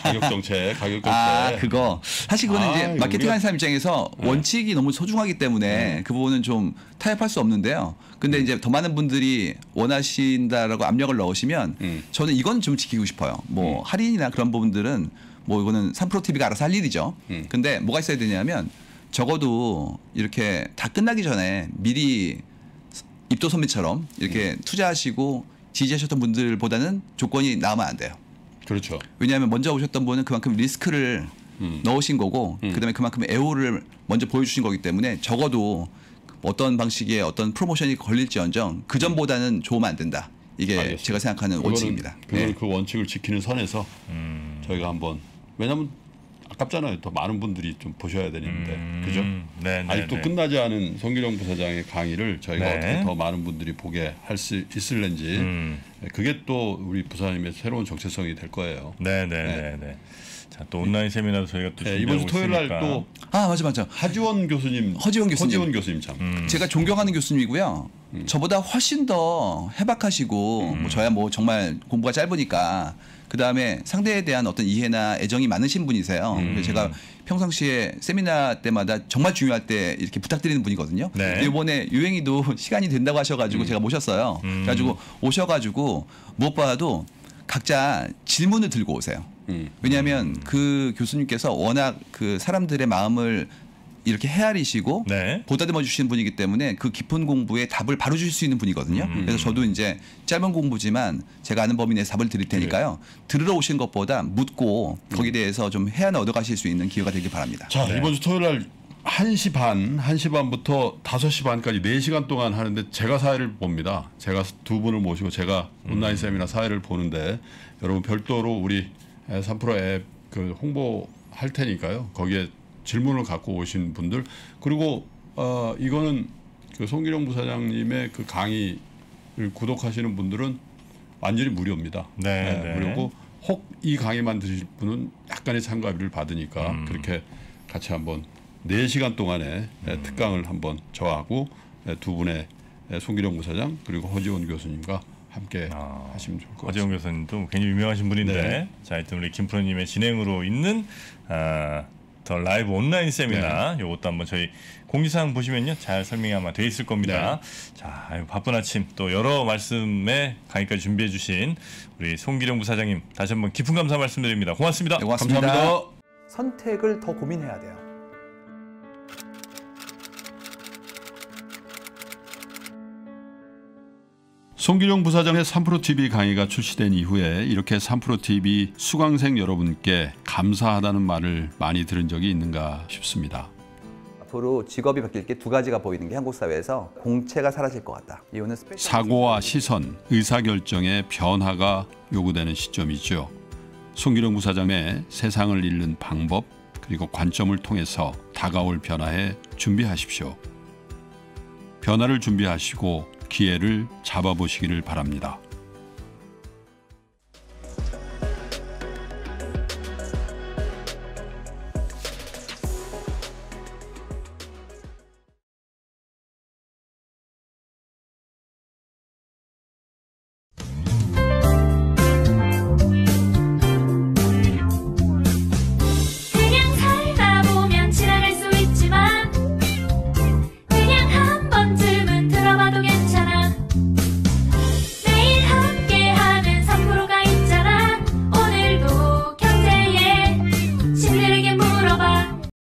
가격 정책. 아, 그거. 사실 그거는 이제 마케팅하는 사람 입장에서 원칙이 너무 소중하기 때문에 그 부분은 좀 타협할 수 없는데요. 근데 이제 더 많은 분들이 원하신다라고 압력을 넣으시면 저는 이건 좀 지키고 싶어요. 뭐 할인이나 그런 부분들은 뭐 이거는 1프로 TV가 알아서 할 일이죠. 근데 뭐가 있어야 되냐면 적어도 이렇게 다 끝나기 전에 미리 입도 선배처럼 이렇게 투자하시고 지지하셨던 분들보다는 조건이 나오면 안 돼요. 그렇죠. 왜냐하면 먼저 오셨던 분은 그만큼 리스크를 넣으신 거고 그다음에 그만큼 애호를 먼저 보여주신 거기 때문에 적어도 어떤 방식의 어떤 프로모션이 걸릴지언정 그 전보다는 좋으면 안 된다. 이게 알겠습니다. 제가 생각하는 원칙입니다. 네. 그 원칙을 지키는 선에서 저희가 한번 왜냐하면 아깝잖아요. 더 많은 분들이 좀 보셔야 되는데. 그죠? 네, 아직도 네. 끝나지 않은 송길영 부사장의 강의를 저희가 네. 어떻게 더 많은 분들이 보게 할 수 있을는지 그게 또 우리 부사님의 새로운 정체성이 될 거예요. 네. 네, 네. 네. 네. 자, 또 온라인 세미나도 저희가 또 네, 이번 주 토요일 날 또 아, 맞아. 허지원 교수님 참. 제가 존경하는 교수님이고요. 저보다 훨씬 더 해박하시고 뭐 저야 뭐 정말 공부가 짧으니까 그다음에 상대에 대한 어떤 이해나 애정이 많으신 분이세요. 그래서 제가 평상시에 세미나 때마다 정말 중요할 때 이렇게 부탁드리는 분이거든요. 네. 이번에 유행이도 시간이 된다고 하셔가지고 제가 모셨어요. 그래가지고 오셔가지고 무엇보다도 각자 질문을 들고 오세요. 왜냐하면 그 교수님께서 워낙 그 사람들의 마음을 이렇게 헤아리시고 네. 보다듬어 주시는 분이기 때문에 그 깊은 공부에 답을 바로 주실 수 있는 분이거든요. 그래서 저도 이제 짧은 공부지만 제가 아는 범위 내에서 답을 드릴 테니까요. 네. 들으러 오신 것보다 묻고 거기에 대해서 좀 해안을 얻어가실 수 있는 기회가 되길 바랍니다. 자, 네. 이번 주 토요일 날 1시 반부터 5시 반까지 4시간 동안 하는데 제가 사회를 봅니다. 제가 두 분을 모시고 제가 온라인 세미나 사회를 보는데 여러분 별도로 우리 3프로 앱 그 홍보할 테니까요. 거기에 질문을 갖고 오신 분들 그리고 이거는 그 송길영 부사장님의 그 강의를 구독하시는 분들은 완전히 무료입니다. 네, 네. 그리고 혹 이 강의만 들으실 분은 약간의 참가비를 받으니까 그렇게 같이 한번 4시간 동안의 특강을 한번 저하고 두 분의 송길영 부사장 그리고 허지원 교수님과 함께 하시면 좋을 것 같습니다. 허지원 교수님도 굉장히 유명하신 분인데 네. 자, 일단 우리 김프로님의 진행으로 있는 더 라이브 온라인 세미나 네. 요것도 한번 저희 공지사항 보시면요 잘 설명이 아마 돼 있을 겁니다. 네. 자, 아유, 바쁜 아침 또 여러 말씀에 강의까지 준비해 주신 우리 송길영 부사장님 다시 한번 깊은 감사 말씀드립니다. 고맙습니다. 네, 고맙습니다. 감사합니다. 선택을 더 고민해야 돼요. 송길영 부사장의 1프로 TV 강의가 출시된 이후에 이렇게 1프로 TV 수강생 여러분께 감사하다는 말을 많이 들은 적이 있는가 싶습니다. 앞으로 직업이 바뀔 게 두 가지가 보이는 게 한국 사회에서 공채가 사라질 것 같다. 이유는 사고와 시선, 의사결정의 변화가 요구되는 시점이죠. 송길영 부사장의 세상을 읽는 방법 그리고 관점을 통해서 다가올 변화에 준비하십시오. 변화를 준비하시고 기회를 잡아보시기를 바랍니다.